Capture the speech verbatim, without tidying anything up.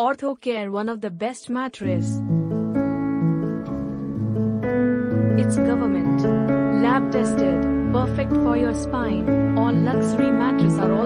OrthoCare, one of the best mattress. It's government lab tested, perfect for your spine. All luxury mattresses are all